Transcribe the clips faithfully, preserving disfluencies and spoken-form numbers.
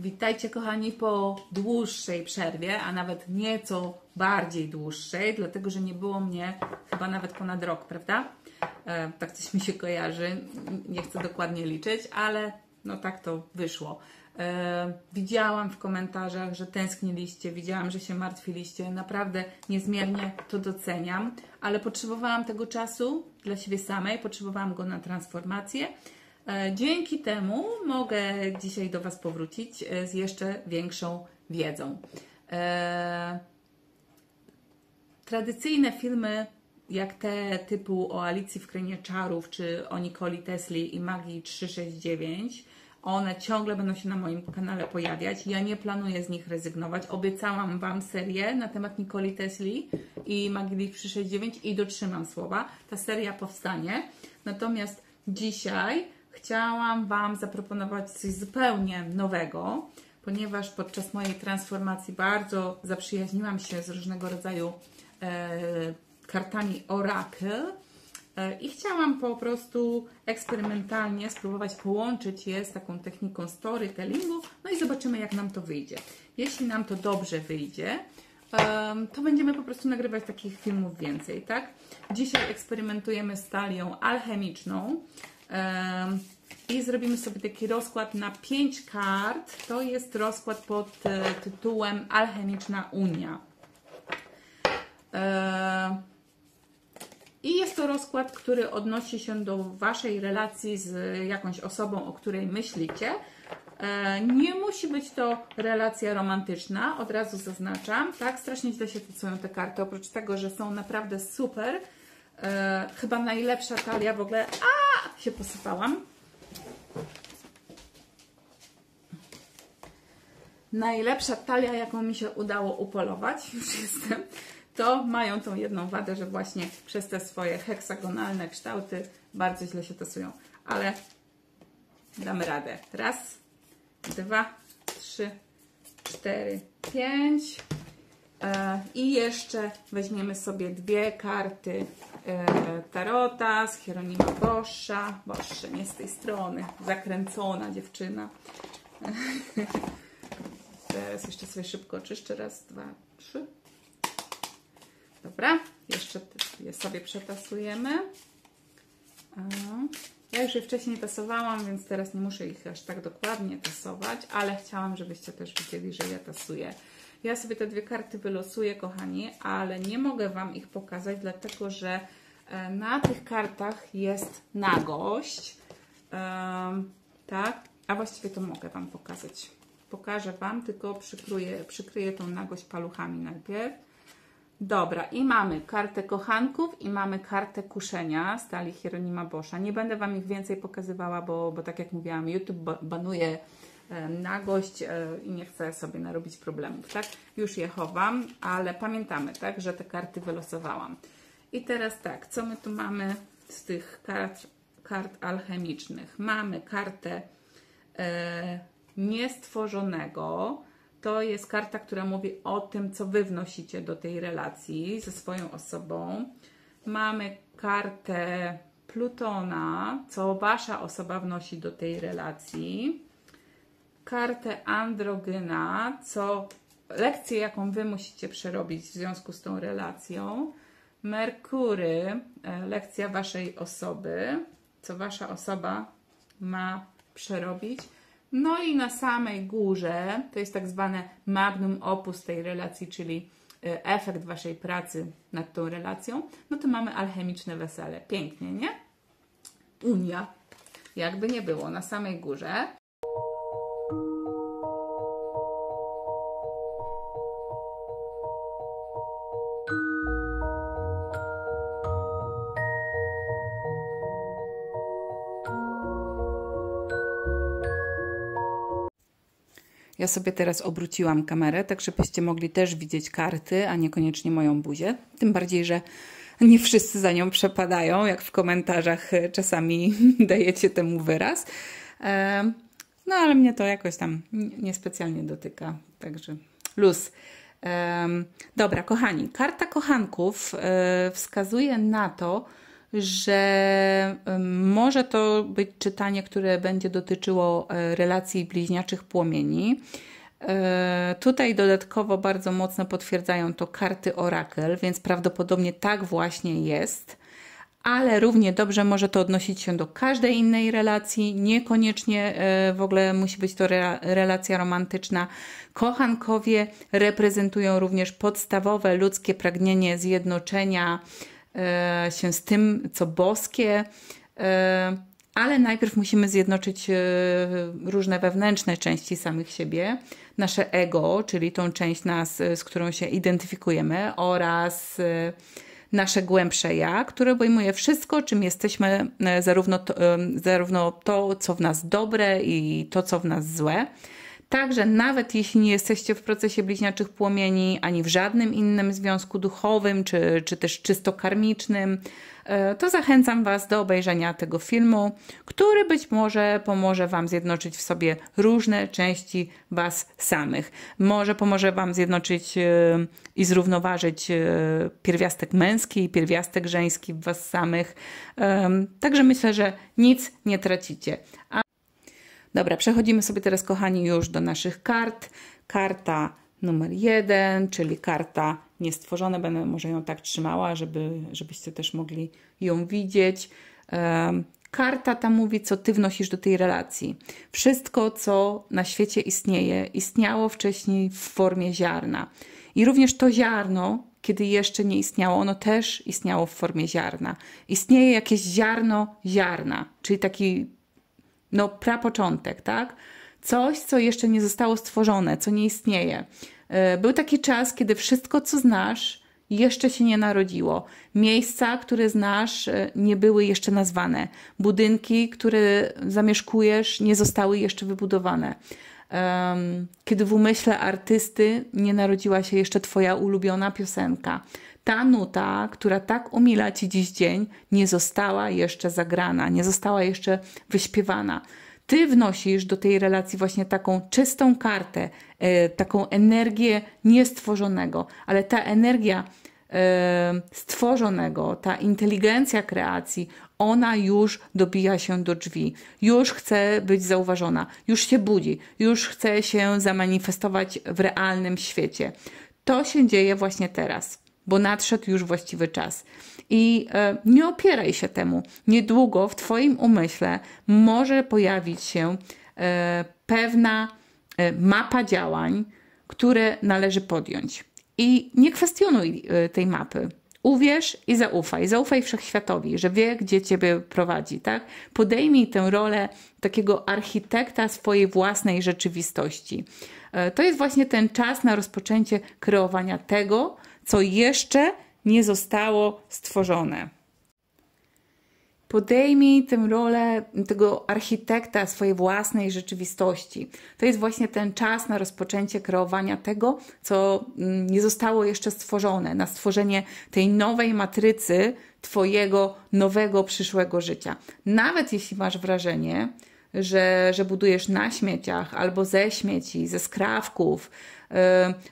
Witajcie kochani po dłuższej przerwie, a nawet nieco bardziej dłuższej, dlatego że nie było mnie chyba nawet ponad rok, prawda? E, tak coś mi się kojarzy, nie chcę dokładnie liczyć, ale no tak to wyszło. E, widziałam w komentarzach, że tęskniliście, widziałam, że się martwiliście, naprawdę niezmiernie to doceniam, ale potrzebowałam tego czasu dla siebie samej, potrzebowałam go na transformację. Dzięki temu mogę dzisiaj do Was powrócić z jeszcze większą wiedzą. Eee, tradycyjne filmy, jak te typu o Alicji w Krainie Czarów, czy o Nikoli Tesli i Magii trzysta sześćdziesiąt dziewięć, one ciągle będą się na moim kanale pojawiać. Ja nie planuję z nich rezygnować. Obiecałam Wam serię na temat Nikoli Tesli i Magii trzysta sześćdziesiąt dziewięć i dotrzymam słowa. Ta seria powstanie. Natomiast dzisiaj chciałam Wam zaproponować coś zupełnie nowego, ponieważ podczas mojej transformacji bardzo zaprzyjaźniłam się z różnego rodzaju e, kartami Oracle e, i chciałam po prostu eksperymentalnie spróbować połączyć je z taką techniką storytellingu, no i zobaczymy, jak nam to wyjdzie. Jeśli nam to dobrze wyjdzie, to będziemy po prostu nagrywać takich filmów więcej, tak? Dzisiaj eksperymentujemy z talią alchemiczną i zrobimy sobie taki rozkład na pięć kart. To jest rozkład pod tytułem Alchemiczna Unia. I jest to rozkład, który odnosi się do Waszej relacji z jakąś osobą, o której myślicie. Nie musi być to relacja romantyczna, od razu zaznaczam, tak? Strasznie źle się stosują te karty, oprócz tego, że są naprawdę super. E, chyba najlepsza talia w ogóle... A, się posypałam. Najlepsza talia, jaką mi się udało upolować, już jestem, to mają tą jedną wadę, że właśnie przez te swoje heksagonalne kształty bardzo źle się stosują, ale damy radę. Raz, dwa, trzy, cztery, pięć. E, I jeszcze weźmiemy sobie dwie karty e, Tarota z Hieronima Boscha. Bosze, nie z tej strony. Zakręcona dziewczyna. Teraz jeszcze sobie szybko oczyszczę. Raz, dwa, trzy. Dobra. Jeszcze je sobie przetasujemy. A. Ja już je wcześniej tasowałam, więc teraz nie muszę ich aż tak dokładnie tasować, ale chciałam, żebyście też widzieli, że ja tasuję. Ja sobie te dwie karty wylosuję, kochani, ale nie mogę Wam ich pokazać, dlatego że na tych kartach jest nagość. Um, tak? A właściwie to mogę Wam pokazać. Pokażę Wam, tylko przykryję, przykryję tą nagość paluchami najpierw. Dobra, i mamy kartę kochanków i mamy kartę kuszenia z talii Hieronima Boscha. Nie będę Wam ich więcej pokazywała, bo, bo tak jak mówiłam, YouTube banuje e, nagość e, i nie chcę sobie narobić problemów, tak? Już je chowam, ale pamiętamy, tak, że te karty wylosowałam. I teraz tak, co my tu mamy z tych kart, kart alchemicznych? Mamy kartę e, niestworzonego. To jest karta, która mówi o tym, co Wy wnosicie do tej relacji ze swoją osobą. Mamy kartę Plutona, co Wasza osoba wnosi do tej relacji. Kartę Androgyna, co lekcję, jaką Wy musicie przerobić w związku z tą relacją. Merkury, lekcja Waszej osoby, co Wasza osoba ma przerobić. No i na samej górze to jest tak zwane magnum opus tej relacji, czyli efekt Waszej pracy nad tą relacją. No to mamy alchemiczne wesele. Pięknie, nie? Unia. Jakby nie było, na samej górze. Ja sobie teraz obróciłam kamerę, tak żebyście mogli też widzieć karty, a niekoniecznie moją buzię. Tym bardziej, że nie wszyscy za nią przepadają, jak w komentarzach czasami dajecie temu wyraz. No ale mnie to jakoś tam niespecjalnie dotyka, także luz. Dobra, kochani, karta kochanków wskazuje na to, że może to być czytanie, które będzie dotyczyło relacji bliźniaczych płomieni. Tutaj dodatkowo bardzo mocno potwierdzają to karty Oracle, więc prawdopodobnie tak właśnie jest, ale równie dobrze może to odnosić się do każdej innej relacji, niekoniecznie w ogóle musi być to relacja romantyczna. Kochankowie reprezentują również podstawowe ludzkie pragnienie zjednoczenia się z tym, co boskie, ale najpierw musimy zjednoczyć różne wewnętrzne części samych siebie, nasze ego, czyli tą część nas, z którą się identyfikujemy, oraz nasze głębsze ja, które obejmuje wszystko, czym jesteśmy, zarówno to, zarówno to, co w nas dobre i to, co w nas złe. Także nawet jeśli nie jesteście w procesie bliźniaczych płomieni, ani w żadnym innym związku duchowym, czy, czy też czysto karmicznym, to zachęcam Was do obejrzenia tego filmu, który być może pomoże Wam zjednoczyć w sobie różne części Was samych. Może pomoże Wam zjednoczyć i zrównoważyć pierwiastek męski i pierwiastek żeński w Was samych. Także myślę, że nic nie tracicie. A Dobra, przechodzimy sobie teraz, kochani, już do naszych kart. Karta numer jeden, czyli karta niestworzona. Będę może ją tak trzymała, żeby, żebyście też mogli ją widzieć. Um, karta ta mówi, co Ty wnosisz do tej relacji. Wszystko, co na świecie istnieje, istniało wcześniej w formie ziarna. I również to ziarno, kiedy jeszcze nie istniało, ono też istniało w formie ziarna. Istnieje jakieś ziarno ziarna, czyli taki... no prapoczątek, tak? Coś, co jeszcze nie zostało stworzone, co nie istnieje. Był taki czas, kiedy wszystko, co znasz, jeszcze się nie narodziło. Miejsca, które znasz, nie były jeszcze nazwane. Budynki, które zamieszkujesz, nie zostały jeszcze wybudowane. Kiedy w umyśle artysty nie narodziła się jeszcze Twoja ulubiona piosenka. Ta nuta, która tak umila Ci dziś dzień, nie została jeszcze zagrana, nie została jeszcze wyśpiewana. Ty wnosisz do tej relacji właśnie taką czystą kartę, taką energię niestworzonego, ale ta energia stworzonego, ta inteligencja kreacji, ona już dobija się do drzwi, już chce być zauważona, już się budzi, już chce się zamanifestować w realnym świecie. To się dzieje właśnie teraz, bo nadszedł już właściwy czas. I e, nie opieraj się temu. Niedługo w Twoim umyśle może pojawić się e, pewna e, mapa działań, które należy podjąć. I nie kwestionuj e, tej mapy. Uwierz i zaufaj. Zaufaj Wszechświatowi, że wie, gdzie Ciebie prowadzi, tak? Podejmij tę rolę takiego architekta swojej własnej rzeczywistości. E, to jest właśnie ten czas na rozpoczęcie kreowania tego, co jeszcze nie zostało stworzone. Podejmij tę rolę tego architekta swojej własnej rzeczywistości. To jest właśnie ten czas na rozpoczęcie kreowania tego, co nie zostało jeszcze stworzone, na stworzenie tej nowej matrycy Twojego nowego przyszłego życia. Nawet jeśli masz wrażenie, że, że budujesz na śmieciach albo ze śmieci, ze skrawków, yy,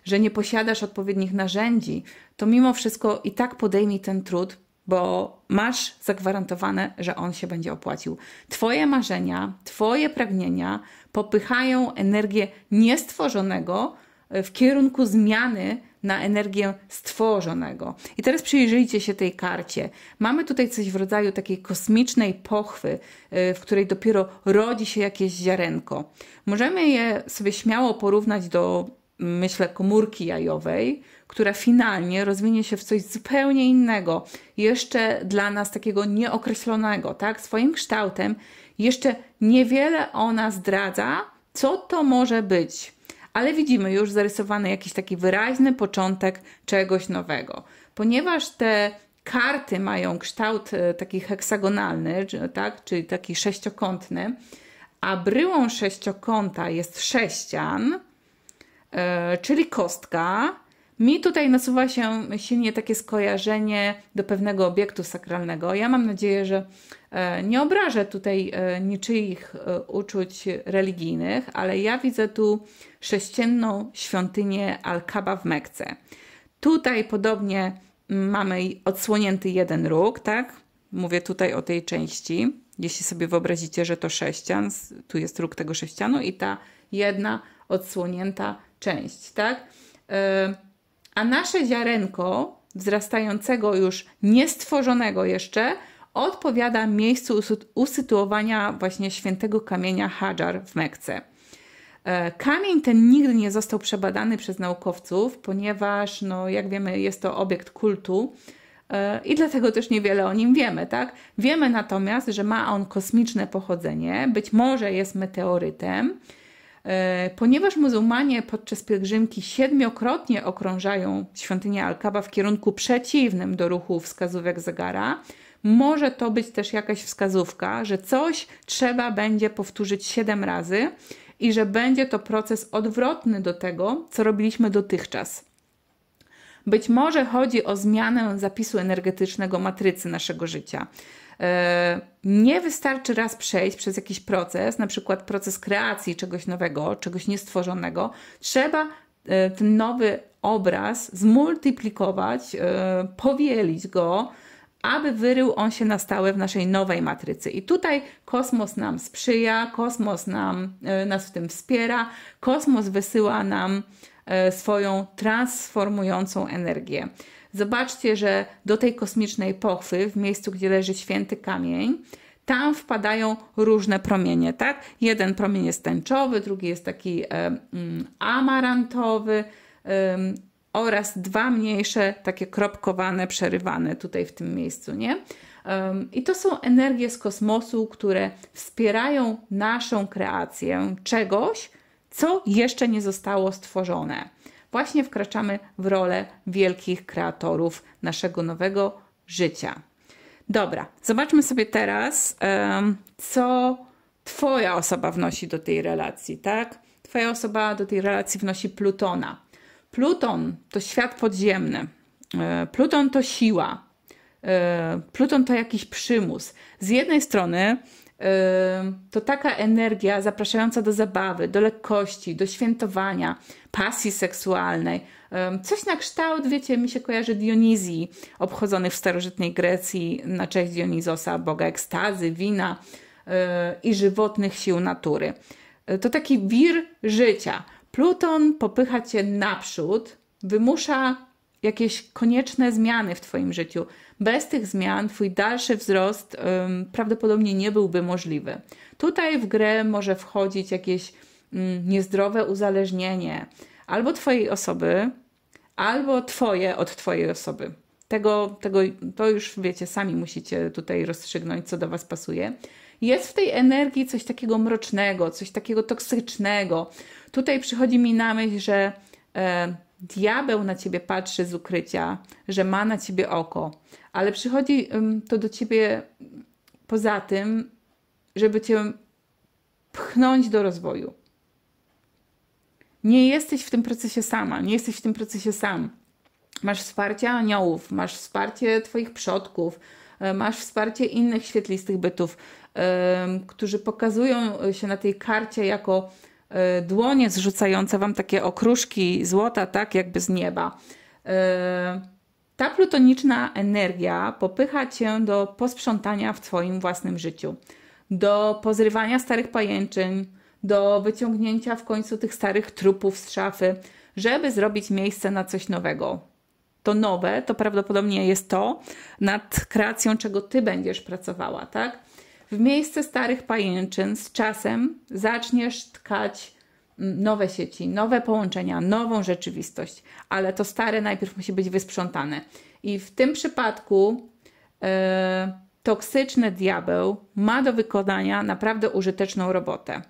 że nie posiadasz odpowiednich narzędzi, to mimo wszystko i tak podejmij ten trud, bo masz zagwarantowane, że on się będzie opłacił. Twoje marzenia, Twoje pragnienia popychają energię niestworzonego w kierunku zmiany na energię stworzonego. I teraz przyjrzyjcie się tej karcie. Mamy tutaj coś w rodzaju takiej kosmicznej pochwy, w której dopiero rodzi się jakieś ziarenko. Możemy je sobie śmiało porównać do, myślę, komórki jajowej, która finalnie rozwinie się w coś zupełnie innego, jeszcze dla nas takiego nieokreślonego, tak? Swoim kształtem jeszcze niewiele ona zdradza, co to może być. Ale widzimy już zarysowany jakiś taki wyraźny początek czegoś nowego. Ponieważ te karty mają kształt taki heksagonalny, tak, czyli taki sześciokątny, a bryłą sześciokąta jest sześcian, yy, czyli kostka, mi tutaj nasuwa się silnie takie skojarzenie do pewnego obiektu sakralnego. Ja mam nadzieję, że nie obrażę tutaj niczyich uczuć religijnych, ale ja widzę tu sześcienną świątynię Al-Kaba w Mekce. Tutaj podobnie mamy odsłonięty jeden róg, tak? Mówię tutaj o tej części. Jeśli sobie wyobrazicie, że to sześcian, tu jest róg tego sześcianu i ta jedna odsłonięta część, tak? A nasze ziarenko wzrastającego już, niestworzonego jeszcze, odpowiada miejscu usytuowania właśnie świętego kamienia Hajar w Mekce. Kamień ten nigdy nie został przebadany przez naukowców, ponieważ, no, jak wiemy, jest to obiekt kultu i dlatego też niewiele o nim wiemy, tak? Wiemy natomiast, że ma on kosmiczne pochodzenie, być może jest meteorytem, ponieważ muzułmanie podczas pielgrzymki siedmiokrotnie okrążają świątynię Al-Kaba w kierunku przeciwnym do ruchu wskazówek zegara. Może to być też jakaś wskazówka, że coś trzeba będzie powtórzyć siedem razy i że będzie to proces odwrotny do tego, co robiliśmy dotychczas. Być może chodzi o zmianę zapisu energetycznego matrycy naszego życia. Nie wystarczy raz przejść przez jakiś proces, na przykład proces kreacji czegoś nowego, czegoś niestworzonego. Trzeba ten nowy obraz zmultiplikować, powielić go, aby wyrył on się na stałe w naszej nowej matrycy. I tutaj kosmos nam sprzyja, kosmos nam, nas w tym wspiera, kosmos wysyła nam swoją transformującą energię. Zobaczcie, że do tej kosmicznej pochwy, w miejscu, gdzie leży święty kamień, tam wpadają różne promienie, tak? Jeden promień jest tęczowy, drugi jest taki e, m, amarantowy e, oraz dwa mniejsze, takie kropkowane, przerywane tutaj w tym miejscu, nie? E, I to są energie z kosmosu, które wspierają naszą kreację czegoś, co jeszcze nie zostało stworzone. Właśnie wkraczamy w rolę wielkich kreatorów naszego nowego życia. Dobra, zobaczmy sobie teraz, co Twoja osoba wnosi do tej relacji, tak? Twoja osoba do tej relacji wnosi Plutona. Pluton to świat podziemny. Pluton to siła. Pluton to jakiś przymus. Z jednej strony to taka energia zapraszająca do zabawy, do lekkości, do świętowania, pasji seksualnej. Coś na kształt, wiecie, mi się kojarzy Dionizji, obchodzony w starożytnej Grecji na cześć Dionizosa, boga ekstazy, wina i żywotnych sił natury. To taki wir życia. Pluton popycha Cię naprzód, wymusza jakieś konieczne zmiany w Twoim życiu. Bez tych zmian Twój dalszy wzrost ym, prawdopodobnie nie byłby możliwy. Tutaj w grę może wchodzić jakieś ym, niezdrowe uzależnienie albo Twojej osoby, albo Twoje od Twojej osoby. Tego, tego, to już wiecie, sami musicie tutaj rozstrzygnąć, co do Was pasuje. Jest w tej energii coś takiego mrocznego, coś takiego toksycznego. Tutaj przychodzi mi na myśl, że yy, diabeł na Ciebie patrzy z ukrycia, że ma na Ciebie oko, ale przychodzi to do Ciebie poza tym, żeby Cię pchnąć do rozwoju. Nie jesteś w tym procesie sama, nie jesteś w tym procesie sam. Masz wsparcie aniołów, masz wsparcie Twoich przodków, masz wsparcie innych świetlistych bytów, którzy pokazują się na tej karcie jako dłonie zrzucające Wam takie okruszki złota, tak jakby z nieba. Ta plutoniczna energia popycha Cię do posprzątania w Twoim własnym życiu, do pozrywania starych pajęczyn, do wyciągnięcia w końcu tych starych trupów z szafy, żeby zrobić miejsce na coś nowego. To nowe to prawdopodobnie jest to, nad kreacją czego Ty będziesz pracowała, tak? W miejsce starych pajęczyn z czasem zaczniesz tkać nowe sieci, nowe połączenia, nową rzeczywistość, ale to stare najpierw musi być wysprzątane. I w tym przypadku e, toksyczny diabeł ma do wykonania naprawdę użyteczną robotę.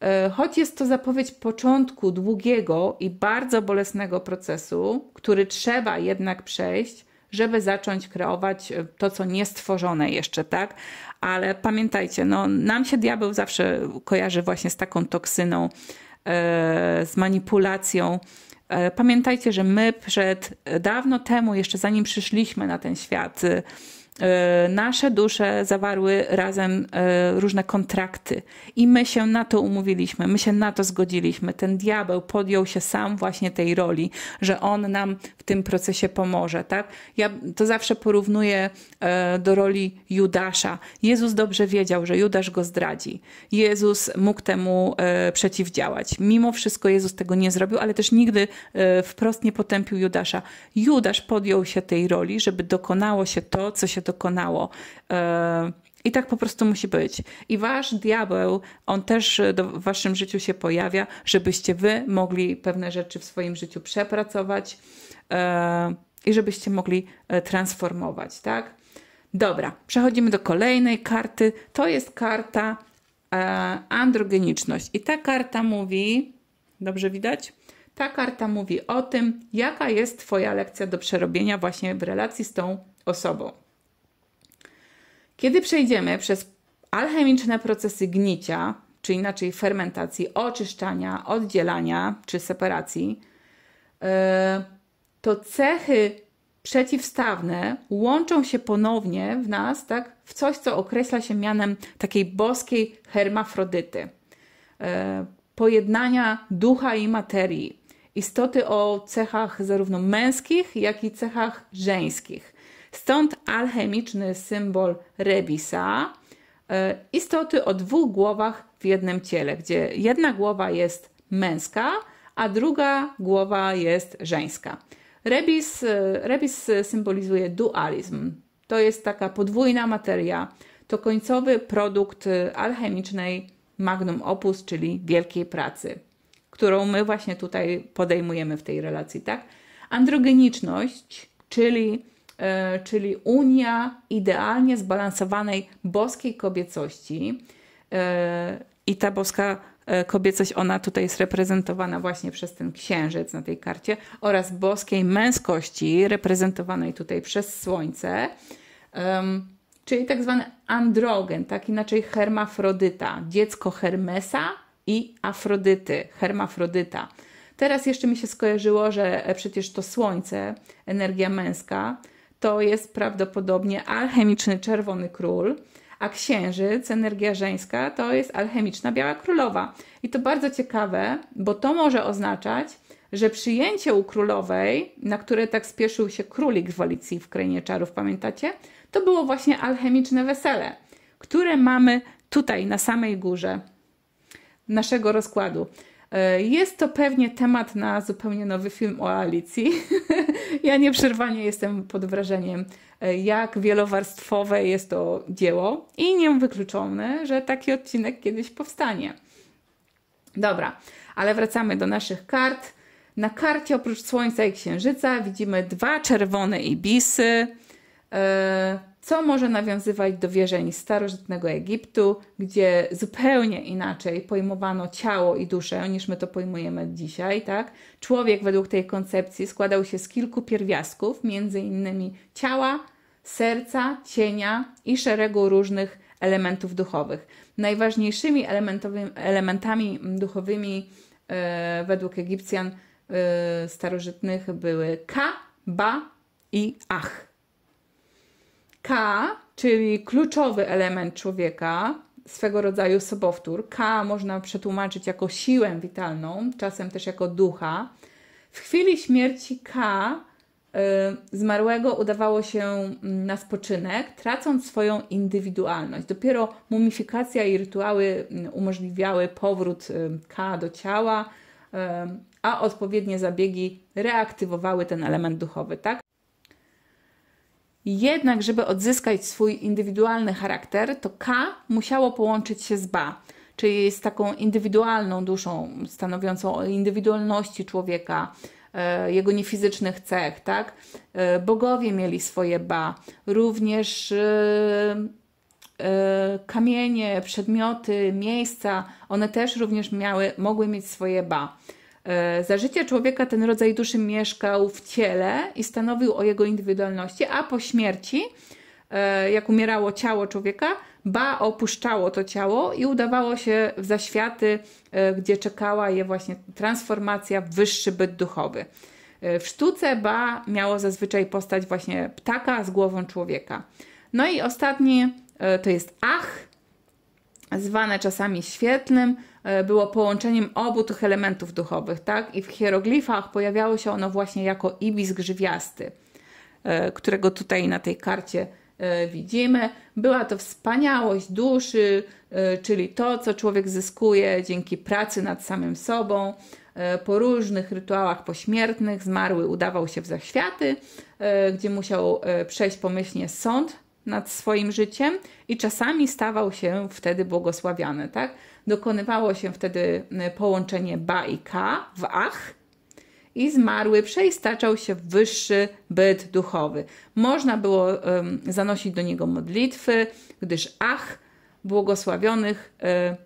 E, choć jest to zapowiedź początku długiego i bardzo bolesnego procesu, który trzeba jednak przejść, żeby zacząć kreować to, co niestworzone jeszcze, tak? Ale pamiętajcie, no, nam się diabeł zawsze kojarzy właśnie z taką toksyną, e, z manipulacją. E, pamiętajcie, że my przed dawno temu, jeszcze zanim przyszliśmy na ten świat, nasze dusze zawarły razem różne kontrakty i my się na to umówiliśmy, my się na to zgodziliśmy. Ten diabeł podjął się sam właśnie tej roli, że on nam w tym procesie pomoże, tak? Ja to zawsze porównuję do roli Judasza. Jezus dobrze wiedział, że Judasz go zdradzi. Jezus mógł temu przeciwdziałać. Mimo wszystko Jezus tego nie zrobił, ale też nigdy wprost nie potępił Judasza. Judasz podjął się tej roli, żeby dokonało się to, co się dokonało. I tak po prostu musi być. I wasz diabeł, on też w waszym życiu się pojawia, żebyście wy mogli pewne rzeczy w swoim życiu przepracować i żebyście mogli transformować, tak? Dobra, przechodzimy do kolejnej karty. To jest karta androgeniczność. I ta karta mówi, dobrze widać? Ta karta mówi o tym, jaka jest twoja lekcja do przerobienia właśnie w relacji z tą osobą. Kiedy przejdziemy przez alchemiczne procesy gnicia, czy inaczej fermentacji, oczyszczania, oddzielania czy separacji, to cechy przeciwstawne łączą się ponownie w nas, tak, w coś, co określa się mianem takiej boskiej hermafrodyty. Pojednania ducha i materii. Istoty o cechach zarówno męskich, jak i cechach żeńskich. Stąd alchemiczny symbol Rebisa, istoty o dwóch głowach w jednym ciele, gdzie jedna głowa jest męska, a druga głowa jest żeńska. Rebis, Rebis symbolizuje dualizm. To jest taka podwójna materia. To końcowy produkt alchemicznej magnum opus, czyli wielkiej pracy, którą my właśnie tutaj podejmujemy w tej relacji, tak? Androgeniczność, czyli czyli unia idealnie zbalansowanej boskiej kobiecości. I ta boska kobiecość, ona tutaj jest reprezentowana właśnie przez ten księżyc na tej karcie oraz boskiej męskości reprezentowanej tutaj przez słońce, czyli tak zwany androgen, tak inaczej hermafrodyta, dziecko Hermesa i Afrodyty, hermafrodyta. Teraz jeszcze mi się skojarzyło, że przecież to słońce, energia męska, to jest prawdopodobnie alchemiczny Czerwony Król, a księżyc, energia żeńska, to jest alchemiczna Biała Królowa. I to bardzo ciekawe, bo to może oznaczać, że przyjęcie u królowej, na które tak spieszył się królik w Alicji w Krainie Czarów, pamiętacie? To było właśnie alchemiczne wesele, które mamy tutaj na samej górze naszego rozkładu. Jest to pewnie temat na zupełnie nowy film o Alicji. Ja nieprzerwanie jestem pod wrażeniem, jak wielowarstwowe jest to dzieło i niewykluczone, że taki odcinek kiedyś powstanie. Dobra, ale wracamy do naszych kart. Na karcie oprócz Słońca i Księżyca widzimy dwa czerwone ibisy, co może nawiązywać do wierzeń starożytnego Egiptu, gdzie zupełnie inaczej pojmowano ciało i duszę, niż my to pojmujemy dzisiaj, tak? Człowiek według tej koncepcji składał się z kilku pierwiastków, między innymi ciała, serca, cienia i szeregu różnych elementów duchowych. Najważniejszymi elementami duchowymi e, według Egipcjan e, starożytnych były Ka, Ba i Ach. Ka, czyli kluczowy element człowieka, swego rodzaju sobowtór. Ka można przetłumaczyć jako siłę witalną, czasem też jako ducha. W chwili śmierci Ka y, zmarłego udawało się na spoczynek, tracąc swoją indywidualność. Dopiero mumifikacja i rytuały umożliwiały powrót Ka do ciała, y, a odpowiednie zabiegi reaktywowały ten element duchowy, tak? Jednak, żeby odzyskać swój indywidualny charakter, to Ka musiało połączyć się z Ba, czyli z taką indywidualną duszą, stanowiącą o indywidualności człowieka, jego niefizycznych cech, tak? Bogowie mieli swoje Ba, również kamienie, przedmioty, miejsca, one też również miały, mogły mieć swoje Ba. Za życia człowieka ten rodzaj duszy mieszkał w ciele i stanowił o jego indywidualności, a po śmierci, jak umierało ciało człowieka, Ba opuszczało to ciało i udawało się w zaświaty, gdzie czekała je właśnie transformacja w wyższy byt duchowy. W sztuce Ba miało zazwyczaj postać właśnie ptaka z głową człowieka. No i ostatni to jest Ach, zwane czasami świetlnym, było połączeniem obu tych elementów duchowych, tak? I w hieroglifach pojawiało się ono właśnie jako ibis grzywiasty, którego tutaj na tej karcie widzimy. Była to wspaniałość duszy, czyli to, co człowiek zyskuje dzięki pracy nad samym sobą. Po różnych rytuałach pośmiertnych zmarły udawał się w zaświaty, gdzie musiał przejść pomyślnie sąd nad swoim życiem i czasami stawał się wtedy błogosławiony, tak? Dokonywało się wtedy połączenie ba i ka w ach i zmarły przeistaczał się w wyższy byt duchowy. Można było um, zanosić do niego modlitwy, gdyż ach błogosławionych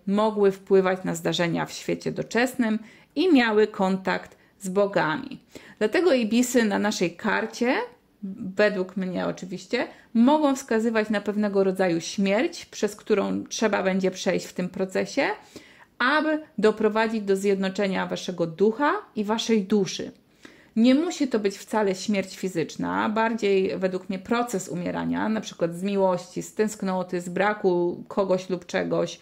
y, mogły wpływać na zdarzenia w świecie doczesnym i miały kontakt z bogami. Dlatego ibisy na naszej karcie, według mnie oczywiście, mogą wskazywać na pewnego rodzaju śmierć, przez którą trzeba będzie przejść w tym procesie, aby doprowadzić do zjednoczenia waszego ducha i waszej duszy. Nie musi to być wcale śmierć fizyczna, bardziej według mnie proces umierania, na przykład z miłości, z tęsknoty, z braku kogoś lub czegoś.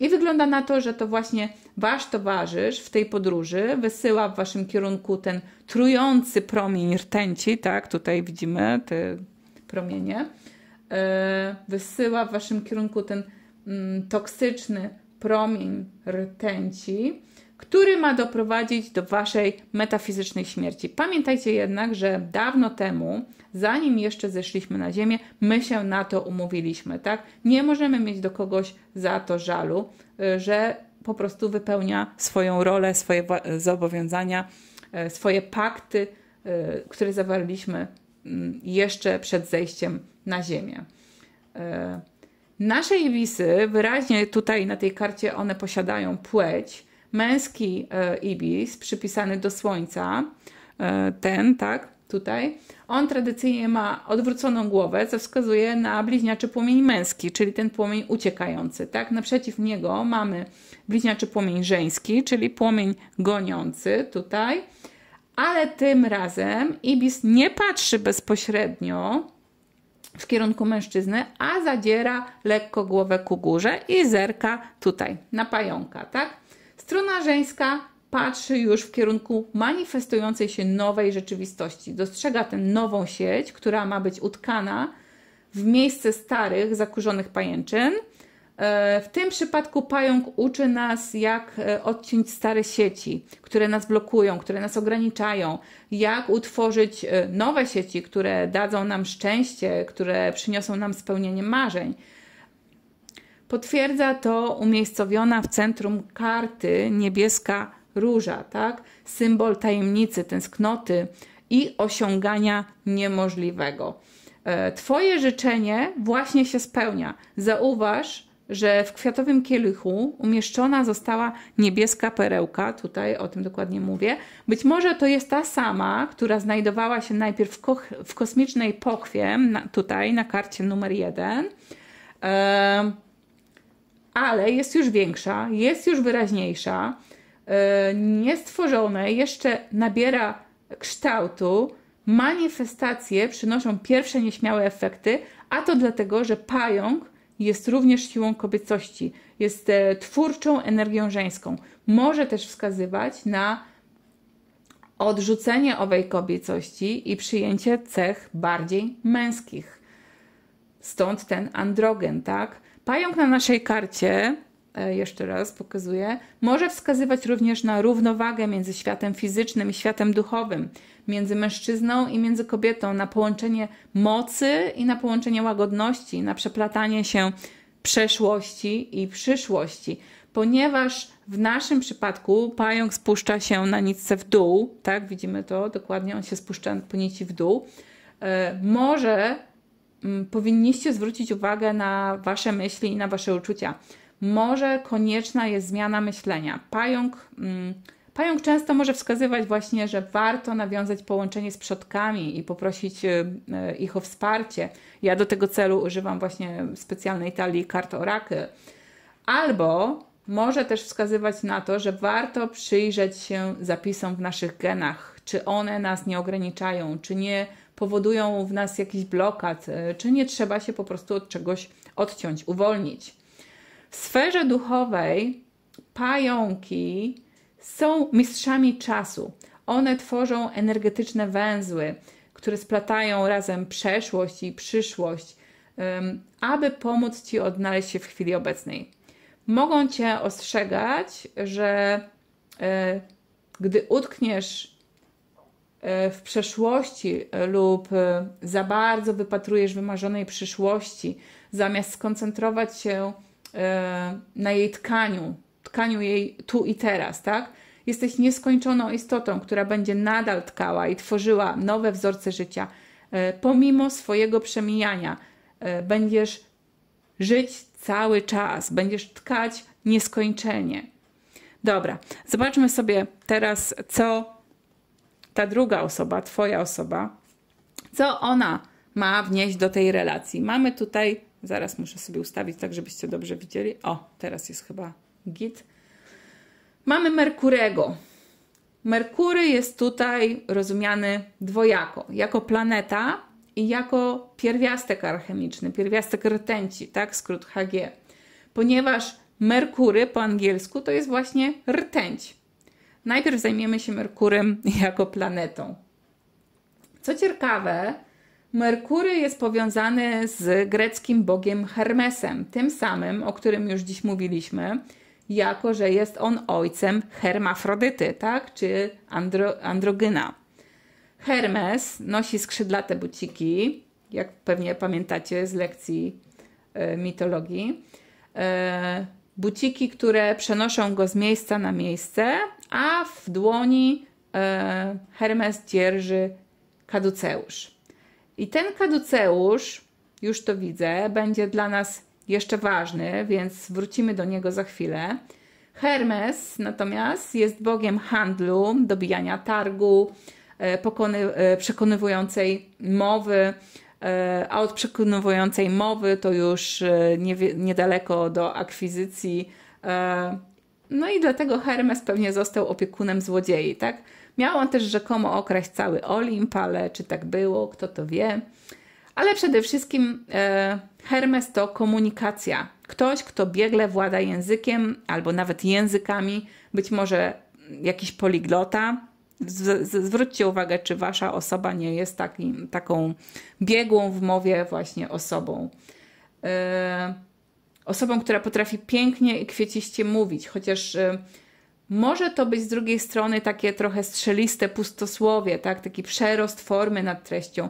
I wygląda na to, że to właśnie wasz towarzysz w tej podróży wysyła w waszym kierunku ten trujący promień rtęci, tak, tutaj widzimy te promienie, yy, wysyła w waszym kierunku ten yy, toksyczny promień rtęci, który ma doprowadzić do waszej metafizycznej śmierci. Pamiętajcie jednak, że dawno temu, zanim jeszcze zeszliśmy na ziemię, my się na to umówiliśmy, tak? Nie możemy mieć do kogoś za to żalu, że po prostu wypełnia swoją rolę, swoje zobowiązania, swoje pakty, które zawarliśmy jeszcze przed zejściem na ziemię. Nasze ibisy, wyraźnie tutaj na tej karcie one posiadają płeć. Męski e, ibis przypisany do słońca, e, ten, tak, tutaj, on tradycyjnie ma odwróconą głowę, co wskazuje na bliźniaczy płomień męski, czyli ten płomień uciekający, tak. Naprzeciw niego mamy bliźniaczy płomień żeński, czyli płomień goniący, tutaj, ale tym razem ibis nie patrzy bezpośrednio w kierunku mężczyzny, a zadziera lekko głowę ku górze i zerka tutaj, na pająka, tak. Strona żeńska patrzy już w kierunku manifestującej się nowej rzeczywistości. Dostrzega tę nową sieć, która ma być utkana w miejsce starych, zakurzonych pajęczyn. W tym przypadku pająk uczy nas, jak odciąć stare sieci, które nas blokują, które nas ograniczają, jak utworzyć nowe sieci, które dadzą nam szczęście, które przyniosą nam spełnienie marzeń. Potwierdza to umiejscowiona w centrum karty niebieska róża, tak? Symbol tajemnicy, tęsknoty i osiągania niemożliwego. Twoje życzenie właśnie się spełnia. Zauważ, że w kwiatowym kielichu umieszczona została niebieska perełka, tutaj o tym dokładnie mówię. Być może to jest ta sama, która znajdowała się najpierw w, ko w kosmicznej pochwie, na, tutaj na karcie numer jeden. E ale jest już większa, jest już wyraźniejsza, niestworzone, jeszcze nabiera kształtu, manifestacje przynoszą pierwsze nieśmiałe efekty, a to dlatego, że pająk jest również siłą kobiecości, jest twórczą energią żeńską. Może też wskazywać na odrzucenie owej kobiecości i przyjęcie cech bardziej męskich. Stąd ten androgen, tak? Pająk na naszej karcie, jeszcze raz pokazuję, może wskazywać również na równowagę między światem fizycznym i światem duchowym, między mężczyzną i między kobietą, na połączenie mocy i na połączenie łagodności, na przeplatanie się przeszłości i przyszłości. Ponieważ w naszym przypadku pająk spuszcza się na nitce w dół, tak, widzimy to dokładnie, on się spuszcza po nici w dół, e, może... powinniście zwrócić uwagę na wasze myśli i na wasze uczucia. Może konieczna jest zmiana myślenia. Pająk, hmm, pająk często może wskazywać właśnie, że warto nawiązać połączenie z przodkami i poprosić hmm, ich o wsparcie. Ja do tego celu używam właśnie specjalnej talii kart Oracle. Albo może też wskazywać na to, że warto przyjrzeć się zapisom w naszych genach. Czy one nas nie ograniczają, czy nie powodują w nas jakiś blokad, czy nie trzeba się po prostu od czegoś odciąć, uwolnić. W sferze duchowej pająki są mistrzami czasu. One tworzą energetyczne węzły, które splatają razem przeszłość i przyszłość, aby pomóc Ci odnaleźć się w chwili obecnej. Mogą Cię ostrzegać, że gdy utkniesz w przeszłości lub za bardzo wypatrujesz wymarzonej przyszłości, zamiast skoncentrować się na jej tkaniu, tkaniu jej tu i teraz, tak? Jesteś nieskończoną istotą, która będzie nadal tkała i tworzyła nowe wzorce życia. Pomimo swojego przemijania będziesz żyć cały czas, będziesz tkać nieskończenie. Dobra, zobaczmy sobie teraz, co ta druga osoba, Twoja osoba, co ona ma wnieść do tej relacji. Mamy tutaj, zaraz muszę sobie ustawić tak, żebyście dobrze widzieli. O, teraz jest chyba git. Mamy Merkurego. Merkury jest tutaj rozumiany dwojako, jako planeta i jako pierwiastek alchemiczny, pierwiastek rtęci, tak, skrót H G. Ponieważ Merkury po angielsku to jest właśnie rtęć. Najpierw zajmiemy się Merkurem jako planetą. Co ciekawe, Merkury jest powiązany z greckim bogiem Hermesem, tym samym, o którym już dziś mówiliśmy, jako że jest on ojcem Hermafrodyty, tak? Czy andro, androgyna. Hermes nosi skrzydlate buciki, jak pewnie pamiętacie z lekcji y, mitologii. Y, buciki, które przenoszą go z miejsca na miejsce, a w dłoni y, Hermes dzierży kaduceusz. I ten kaduceusz, już to widzę, będzie dla nas jeszcze ważny, więc wrócimy do niego za chwilę. Hermes natomiast jest bogiem handlu, dobijania targu, przekonywującej mowy, a od przekonywującej mowy to już nie, niedaleko do akwizycji. No i dlatego Hermes pewnie został opiekunem złodziei, tak? Miał on też rzekomo okraść cały Olimp, ale czy tak było, kto to wie. Ale przede wszystkim e, Hermes to komunikacja. Ktoś, kto biegle włada językiem albo nawet językami, być może jakiś poliglota. Z, z, zwróćcie uwagę, czy wasza osoba nie jest takim, taką biegłą w mowie właśnie osobą. E, osobą, która potrafi pięknie i kwieciście mówić, chociaż e, może to być z drugiej strony takie trochę strzeliste pustosłowie, tak? Taki przerost formy nad treścią.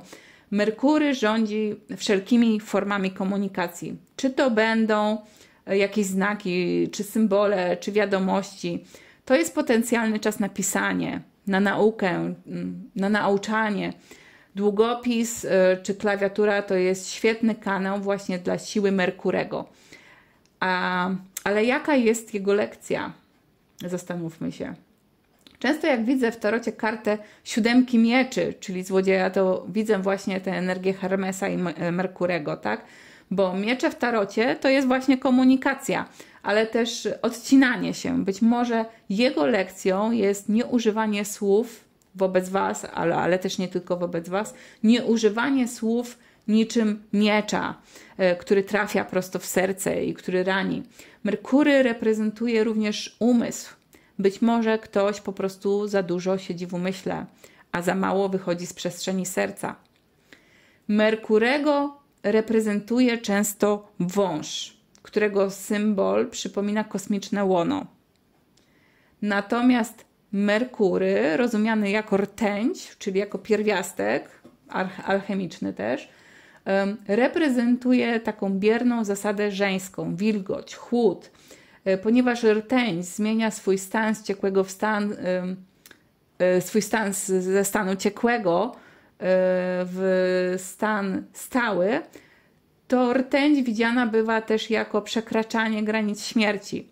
Merkury rządzi wszelkimi formami komunikacji. Czy to będą jakieś znaki, czy symbole, czy wiadomości. To jest potencjalny czas na pisanie, na naukę, na nauczanie. Długopis czy klawiatura to jest świetny kanał właśnie dla siły Merkurego. A, ale jaka jest jego lekcja? Zastanówmy się. Często jak widzę w tarocie kartę siódemki mieczy, czyli złodzieja, to widzę właśnie tę energię Hermesa i Merkurego, tak? Bo miecze w tarocie to jest właśnie komunikacja, ale też odcinanie się. Być może jego lekcją jest nieużywanie słów wobec Was, ale, ale też nie tylko wobec Was, nieużywanie słów niczym miecza, który trafia prosto w serce i który rani. Merkury reprezentuje również umysł. Być może ktoś po prostu za dużo siedzi w umyśle, a za mało wychodzi z przestrzeni serca. Merkurego reprezentuje często wąż, którego symbol przypomina kosmiczne łono. Natomiast Merkury, rozumiany jako rtęć, czyli jako pierwiastek, alchemiczny też, reprezentuje taką bierną zasadę żeńską, wilgoć, chłód. Ponieważ rtęć zmienia swój stan z ciekłego w stan, swój stan ze stanu ciekłego w stan stały, to rtęć widziana bywa też jako przekraczanie granic śmierci.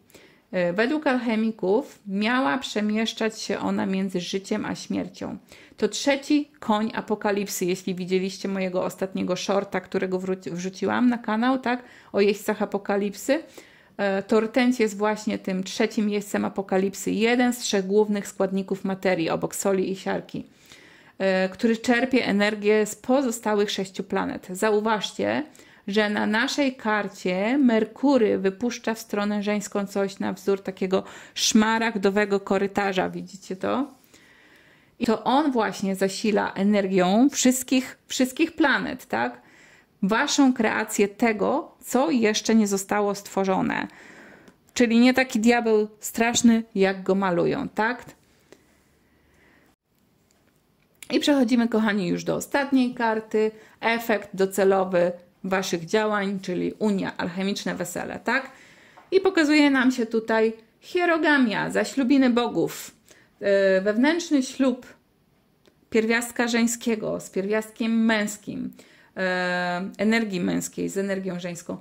Według alchemików miała przemieszczać się ona między życiem a śmiercią. To trzeci koń apokalipsy, jeśli widzieliście mojego ostatniego shorta, którego wrzuciłam na kanał, tak, o jeźdźcach apokalipsy. To rtęć jest właśnie tym trzecim jeźdźcem apokalipsy, jeden z trzech głównych składników materii obok soli i siarki. który czerpie energię z pozostałych sześciu planet. Zauważcie, że na naszej karcie Merkury wypuszcza w stronę żeńską coś na wzór takiego szmaragdowego korytarza. Widzicie to? I to on właśnie zasila energią wszystkich, wszystkich planet, tak? Waszą kreację tego, co jeszcze nie zostało stworzone. Czyli nie taki diabeł straszny, jak go malują, tak? I przechodzimy, kochani, już do ostatniej karty. Efekt docelowy waszych działań, czyli Unia, alchemiczne wesele, tak? I pokazuje nam się tutaj hierogamia, zaślubiny bogów, wewnętrzny ślub pierwiastka żeńskiego z pierwiastkiem męskim, energii męskiej z energią żeńską.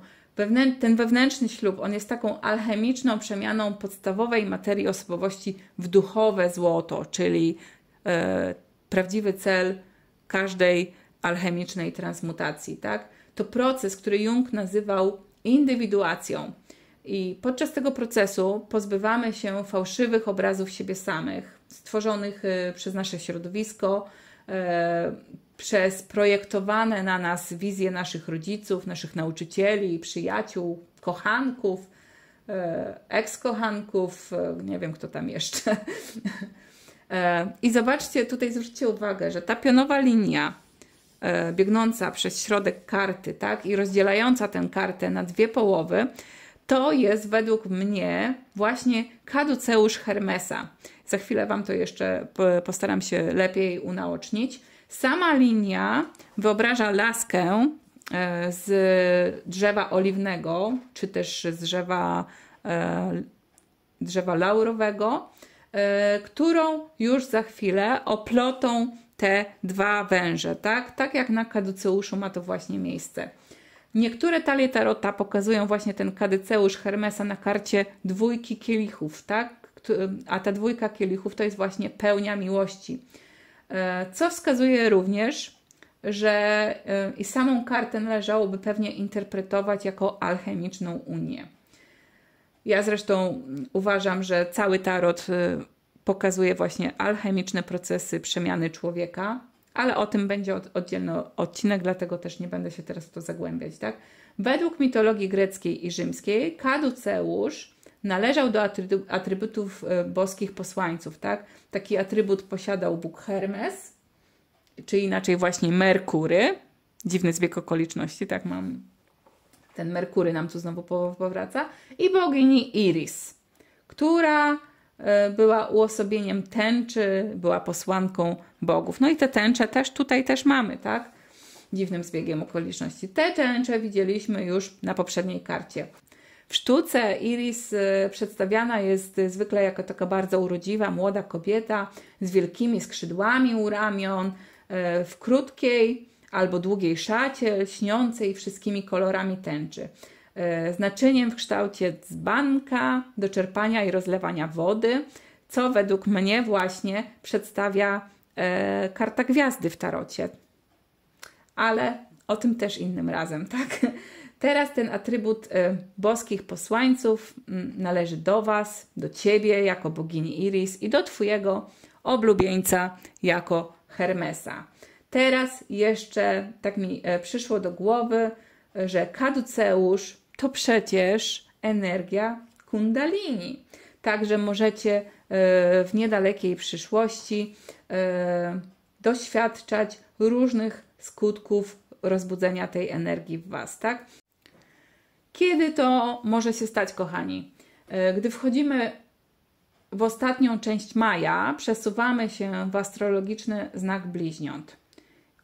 Ten wewnętrzny ślub, on jest taką alchemiczną przemianą podstawowej materii osobowości w duchowe złoto, czyli prawdziwy cel każdej alchemicznej transmutacji, tak? To proces, który Jung nazywał indywiduacją. I podczas tego procesu pozbywamy się fałszywych obrazów siebie samych, stworzonych przez nasze środowisko, przez projektowane na nas wizje naszych rodziców, naszych nauczycieli, przyjaciół, kochanków, ekskochanków, nie wiem kto tam jeszcze. I zobaczcie, tutaj zwróćcie uwagę, że ta pionowa linia biegnąca przez środek karty, tak, i rozdzielająca tę kartę na dwie połowy, to jest według mnie właśnie Kaduceusz Hermesa. Za chwilę Wam to jeszcze postaram się lepiej unaocznić. Sama linia wyobraża laskę z drzewa oliwnego, czy też z drzewa, drzewa laurowego, którą już za chwilę oplotą te dwa węże, tak? Tak jak na Kaduceuszu ma to właśnie miejsce. Niektóre talie tarota pokazują właśnie ten Kaduceusz Hermesa na karcie dwójki kielichów, tak? A ta dwójka kielichów to jest właśnie pełnia miłości. Co wskazuje również, że i samą kartę należałoby pewnie interpretować jako alchemiczną unię. Ja zresztą uważam, że cały tarot pokazuje właśnie alchemiczne procesy przemiany człowieka, ale o tym będzie oddzielny odcinek, dlatego też nie będę się teraz w to zagłębiać, tak? Według mitologii greckiej i rzymskiej Kaduceusz należał do atrybutów boskich posłańców, tak? Taki atrybut posiadał Bóg Hermes, czy inaczej właśnie Merkury. Dziwny zbieg okoliczności, tak mam. Ten Merkury nam tu znowu powraca. I bogini Iris, która była uosobieniem tęczy, była posłanką bogów. No i te tęcze też tutaj też mamy, tak? Dziwnym zbiegiem okoliczności. Te tęcze widzieliśmy już na poprzedniej karcie. W sztuce Iris przedstawiana jest zwykle jako taka bardzo urodziwa, młoda kobieta z wielkimi skrzydłami u ramion, w krótkiej albo długiej szacie, lśniącej wszystkimi kolorami tęczy. Z naczyniem w kształcie dzbanka do czerpania i rozlewania wody, co według mnie właśnie przedstawia karta gwiazdy w tarocie. Ale o tym też innym razem, tak? Teraz ten atrybut boskich posłańców należy do Was, do Ciebie jako bogini Iris i do Twojego oblubieńca jako Hermesa. Teraz jeszcze tak mi przyszło do głowy, że Kaduceusz to przecież energia kundalini. Także możecie w niedalekiej przyszłości doświadczać różnych skutków rozbudzenia tej energii w Was, tak? Kiedy to może się stać, kochani? Gdy wchodzimy w ostatnią część maja, przesuwamy się w astrologiczny znak Bliźniąt.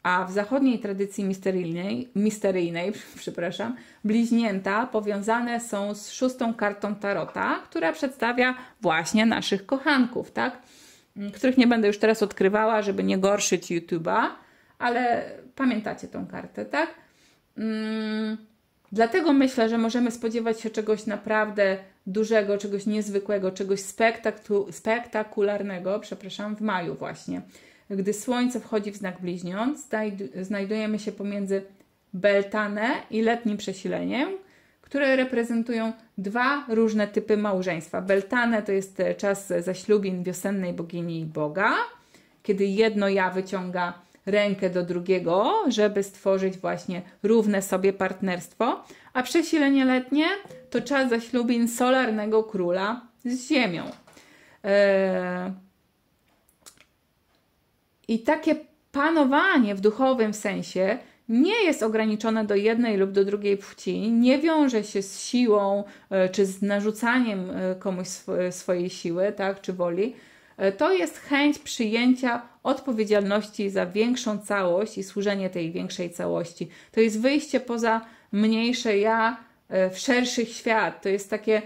A w zachodniej tradycji misteryjnej, misteryjnej przepraszam, bliźnięta powiązane są z szóstą kartą tarota, która przedstawia właśnie naszych kochanków, tak? Których nie będę już teraz odkrywała, żeby nie gorszyć YouTube'a, ale pamiętacie tą kartę, tak? Hmm, dlatego myślę, że możemy spodziewać się czegoś naprawdę dużego, czegoś niezwykłego, czegoś spektakularnego, przepraszam, w maju właśnie. Gdy Słońce wchodzi w znak Bliźniąt, znajdujemy się pomiędzy Beltane i letnim przesileniem, które reprezentują dwa różne typy małżeństwa. Beltane to jest czas zaślubin wiosennej bogini i boga kiedy jedno ja wyciąga rękę do drugiego, żeby stworzyć właśnie równe sobie partnerstwo, a przesilenie letnie to czas zaślubin solarnego króla z Ziemią. Eee... I takie panowanie w duchowym sensie nie jest ograniczone do jednej lub do drugiej płci, nie wiąże się z siłą czy z narzucaniem komuś sw- swojej siły, tak, czy woli. To jest chęć przyjęcia odpowiedzialności za większą całość i służenie tej większej całości. To jest wyjście poza mniejsze ja w szerszy świat. To jest takie,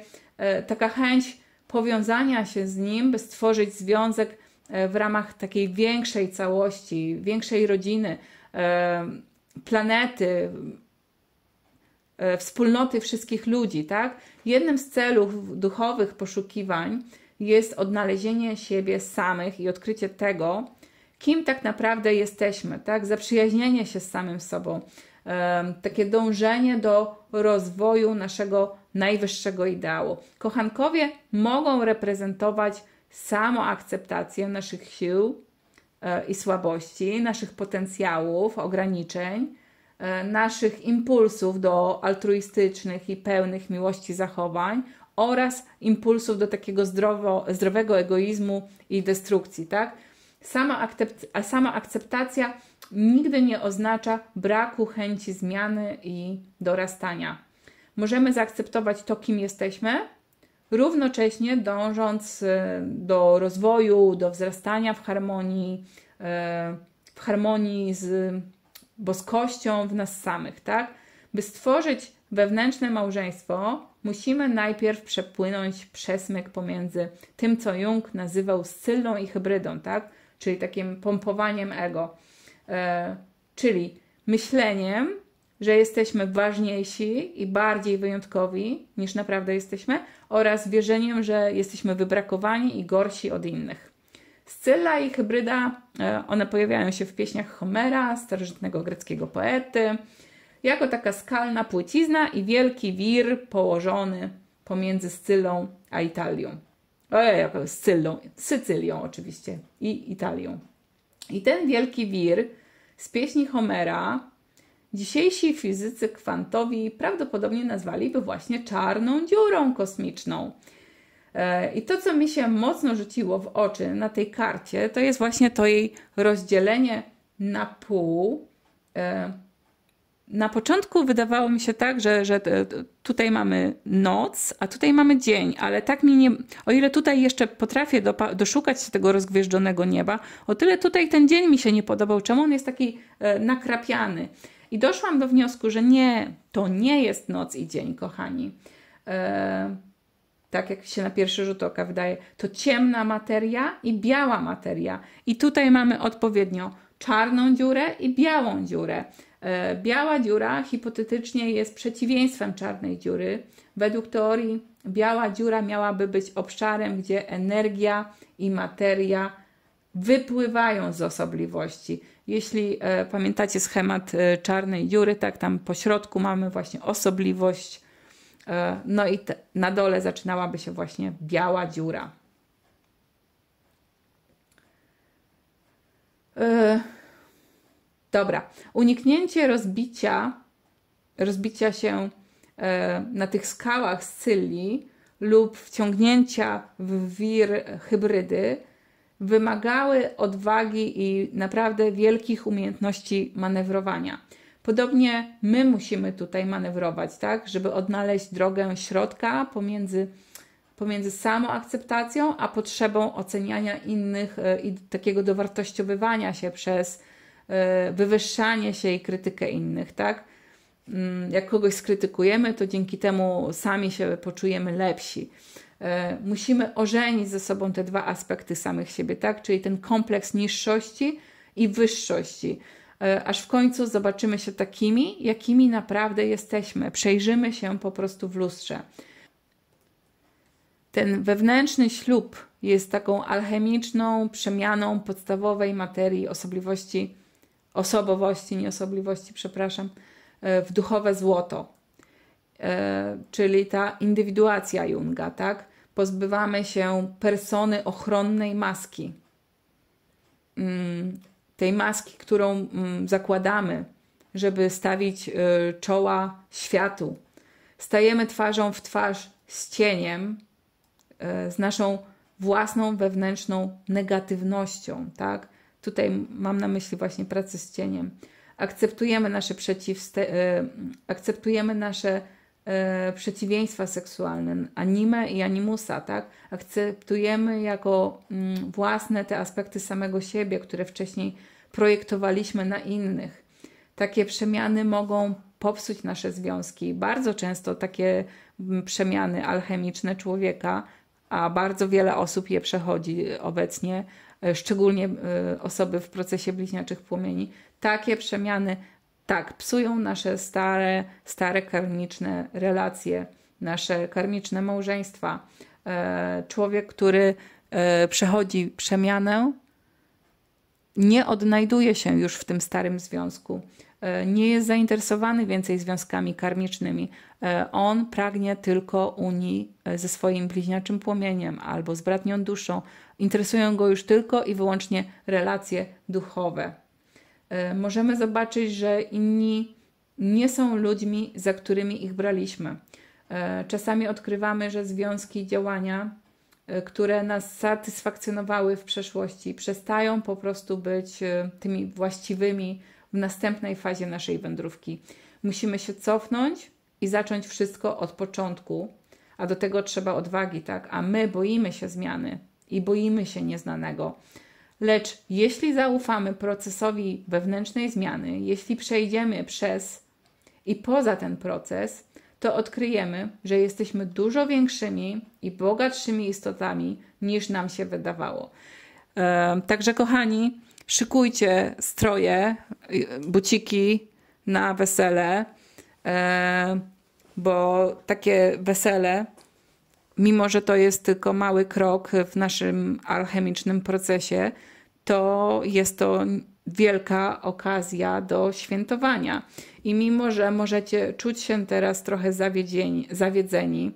taka chęć powiązania się z nim, by stworzyć związek w ramach takiej większej całości, większej rodziny, planety, wspólnoty wszystkich ludzi, tak? Jednym z celów duchowych poszukiwań jest odnalezienie siebie samych i odkrycie tego, kim tak naprawdę jesteśmy, tak? Zaprzyjaźnienie się z samym sobą, takie dążenie do rozwoju naszego najwyższego ideału. Kochankowie mogą reprezentować samoakceptację naszych sił i słabości, naszych potencjałów, ograniczeń, naszych impulsów do altruistycznych i pełnych miłości zachowań oraz impulsów do takiego zdrowo, zdrowego egoizmu i destrukcji, tak? Sama akceptacja nigdy nie oznacza braku chęci zmiany i dorastania. Możemy zaakceptować to, kim jesteśmy, równocześnie dążąc do rozwoju, do wzrastania w harmonii, w harmonii z boskością w nas samych, tak? By stworzyć wewnętrzne małżeństwo, musimy najpierw przepłynąć przesmyk pomiędzy tym, co Jung nazywał Scyllą i hybrydą, tak? Czyli takim pompowaniem ego, czyli myśleniem, że jesteśmy ważniejsi i bardziej wyjątkowi niż naprawdę jesteśmy, oraz wierzeniem, że jesteśmy wybrakowani i gorsi od innych. Scylla i hybryda, one pojawiają się w pieśniach Homera, starożytnego greckiego poety, jako taka skalna płycizna i wielki wir położony pomiędzy Scyllą a Italią. Ojej, Scyllą, Sycylią oczywiście i Italią. I ten wielki wir z pieśni Homera dzisiejsi fizycy kwantowi prawdopodobnie nazwaliby właśnie czarną dziurą kosmiczną. I to, co mi się mocno rzuciło w oczy na tej karcie, to jest właśnie to jej rozdzielenie na pół. Na początku wydawało mi się tak, że, że tutaj mamy noc, a tutaj mamy dzień, ale tak mi nie... O ile tutaj jeszcze potrafię doszukać się tego rozgwieżdżonego nieba, o tyle tutaj ten dzień mi się nie podobał. Czemu on jest taki nakrapiany? I doszłam do wniosku, że nie, to nie jest noc i dzień, kochani. E, tak jak się na pierwszy rzut oka wydaje. To ciemna materia i biała materia. I tutaj mamy odpowiednio czarną dziurę i białą dziurę. E, biała dziura hipotetycznie jest przeciwieństwem czarnej dziury. Według teorii biała dziura miałaby być obszarem, gdzie energia i materia wypływają z osobliwości. Jeśli e, pamiętacie schemat e, czarnej dziury, tak, tam po środku mamy właśnie osobliwość, e, no i te, na dole zaczynałaby się właśnie biała dziura. E, dobra, uniknięcie rozbicia, rozbicia się e, na tych skałach Scylli lub wciągnięcia w wir hybrydy wymagały odwagi i naprawdę wielkich umiejętności manewrowania. Podobnie my musimy tutaj manewrować, tak, żeby odnaleźć drogę środka pomiędzy, pomiędzy samoakceptacją a potrzebą oceniania innych i takiego dowartościowywania się przez wywyższanie się i krytykę innych, tak. Jak kogoś skrytykujemy, to dzięki temu sami się poczujemy lepsi. Musimy ożenić ze sobą te dwa aspekty samych siebie, tak? Czyli ten kompleks niższości i wyższości. Aż w końcu zobaczymy się takimi, jakimi naprawdę jesteśmy. Przejrzymy się po prostu w lustrze. Ten wewnętrzny ślub jest taką alchemiczną przemianą podstawowej materii osobliwości, osobowości, nieosobliwości, przepraszam, w duchowe złoto. Czyli ta indywiduacja Junga, tak? Pozbywamy się persony ochronnej maski. tej maski, którą zakładamy, żeby stawić czoła światu. Stajemy twarzą w twarz z cieniem, z naszą własną wewnętrzną negatywnością, tak? Tutaj mam na myśli właśnie pracę z cieniem. Akceptujemy nasze, akceptujemy nasze e, przeciwieństwa seksualne, animę i animusa, tak? Akceptujemy jako mm, własne te aspekty samego siebie, które wcześniej projektowaliśmy na innych. Takie przemiany mogą popsuć nasze związki. Bardzo często takie przemiany alchemiczne człowieka, a bardzo wiele osób je przechodzi obecnie, szczególnie osoby w procesie bliźniaczych płomieni. Takie przemiany, tak, psują nasze stare, stare karmiczne relacje, nasze karmiczne małżeństwa. Człowiek, który przechodzi przemianę, nie odnajduje się już w tym starym związku. Nie jest zainteresowany więcej związkami karmicznymi. On pragnie tylko unii ze swoim bliźniaczym płomieniem albo z bratnią duszą. Interesują go już tylko i wyłącznie relacje duchowe. Możemy zobaczyć, że inni nie są ludźmi, za którymi ich braliśmy. Czasami odkrywamy, że związki, działania, które nas satysfakcjonowały w przeszłości, przestają po prostu być tymi właściwymi w następnej fazie naszej wędrówki. Musimy się cofnąć i zacząć wszystko od początku, a do tego trzeba odwagi, tak? A my boimy się zmiany i boimy się nieznanego. Lecz jeśli zaufamy procesowi wewnętrznej zmiany, jeśli przejdziemy przez i poza ten proces, to odkryjemy, że jesteśmy dużo większymi i bogatszymi istotami, niż nam się wydawało. E, także kochani, szykujcie stroje, buciki na wesele, e, bo takie wesele, mimo że to jest tylko mały krok w naszym alchemicznym procesie, to jest to wielka okazja do świętowania. I mimo że możecie czuć się teraz trochę zawiedzeni, zawiedzeni,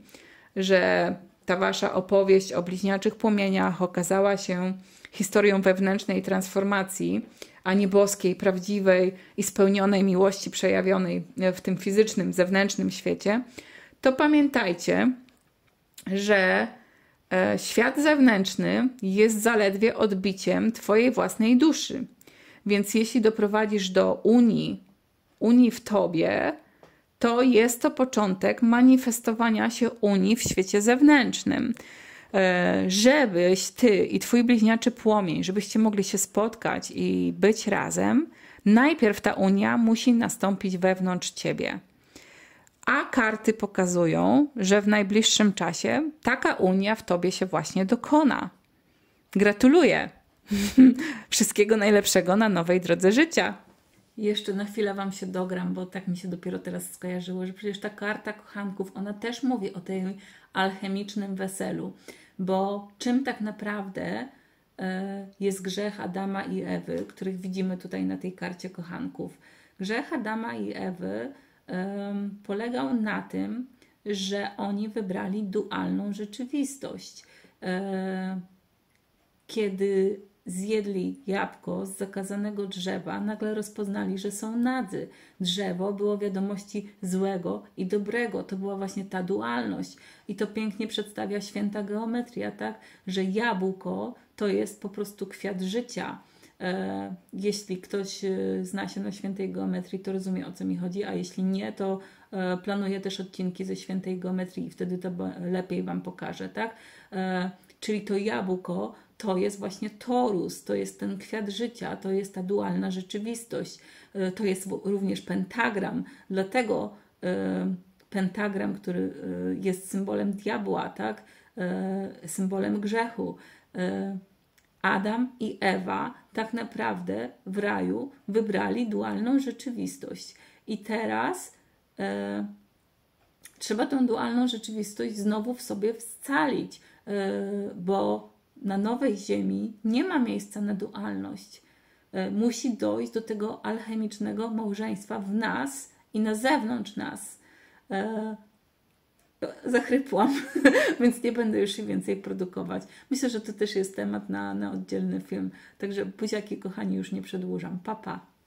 że ta wasza opowieść o bliźniaczych płomieniach okazała się historią wewnętrznej transformacji, a nie boskiej, prawdziwej i spełnionej miłości przejawionej w tym fizycznym, zewnętrznym świecie, to pamiętajcie, że e, świat zewnętrzny jest zaledwie odbiciem twojej własnej duszy. Więc jeśli doprowadzisz do unii, unii w tobie, to jest to początek manifestowania się unii w świecie zewnętrznym. E, żebyś ty i twój bliźniaczy płomień, żebyście mogli się spotkać i być razem, najpierw ta unia musi nastąpić wewnątrz ciebie. A karty pokazują, że w najbliższym czasie taka unia w tobie się właśnie dokona. Gratuluję! Wszystkiego najlepszego na nowej drodze życia. Jeszcze na chwilę wam się dogram, bo tak mi się dopiero teraz skojarzyło, że przecież ta karta kochanków, ona też mówi o tym alchemicznym weselu, bo czym tak naprawdę y, jest grzech Adama i Ewy, których widzimy tutaj na tej karcie kochanków. Grzech Adama i Ewy y, polegał na tym, że oni wybrali dualną rzeczywistość. Y, kiedy zjedli jabłko z zakazanego drzewa, nagle rozpoznali, że są nadzy. Drzewo było wiadomości złego i dobrego. To była właśnie ta dualność. I to pięknie przedstawia święta geometria, tak? Że jabłko to jest po prostu kwiat życia. E, jeśli ktoś zna się na świętej geometrii, to rozumie, o co mi chodzi, a jeśli nie, to e, planuję też odcinki ze świętej geometrii i wtedy to lepiej wam pokażę, tak? E, czyli to jabłko to jest właśnie torus, to jest ten kwiat życia, to jest ta dualna rzeczywistość, to jest również pentagram, dlatego pentagram, który jest symbolem diabła, tak? Symbolem grzechu. Adam i Ewa tak naprawdę w raju wybrali dualną rzeczywistość i teraz trzeba tą dualną rzeczywistość znowu w sobie scalić, bo na nowej ziemi nie ma miejsca na dualność. Musi dojść do tego alchemicznego małżeństwa w nas i na zewnątrz nas. zachrypłam, więc nie będę już się więcej produkować. Myślę, że to też jest temat na, na oddzielny film. Także buziaki, kochani, już nie przedłużam. Pa, pa.